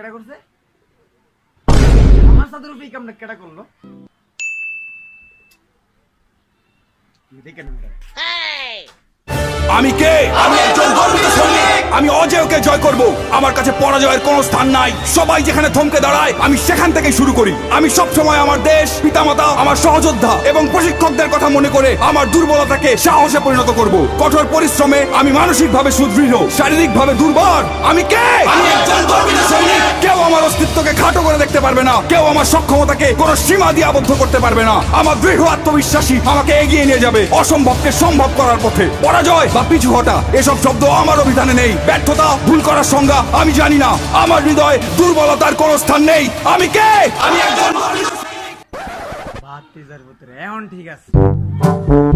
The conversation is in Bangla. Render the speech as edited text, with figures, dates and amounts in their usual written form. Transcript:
এটা করছে আমার সাথে রূপই কাম না কেটা করলো দেখেন আমি কে আমি একজন গর্বিত সৈনিক আমি অজয়কে জয় করব আমার কাছে পরাজয়ের কোনো স্থান নাই সবাই যেখানে থমকে দাঁড়ায় আমি সেখান থেকে শুরু করি আমি সব সময় আমার দেশ পিতামাতা আমার সহযোদ্ধা এবং প্রশিক্ষকদের কথা মনে করে আমার দুর্বলতাকে সাহসে পরিণত করব কঠোর পরিশ্রমে আমি মানসিকভাবে সুদৃঢ় শারীরিকভাবে দুর্বল আমি কে আমি একজন গর্বিত সৈনিক কেউ আমার অস্তিত্বকে খাটো করে দেখতে পারবে না কেউ আমার সক্ষমতাকে কোনো সীমা দিয়ে আবদ্ধ করতে পারবে না আমার দৃঢ় আত্মবিশ্বাসী আমাকে এগিয়ে নিয়ে যাবে অসম্ভবকে সম্ভব করার পথে পরাজয় বা পিছু হটা এসব শব্দ আমার অভিধানে নেই ব্যর্থতা ভুল করার সংজ্ঞা আমি জানি না আমার হৃদয় দুর্বলতার কোনো স্থান নেই আমি কে আমি একজন মানুষ বাত টিজার ভিতরে এখন ঠিক আছে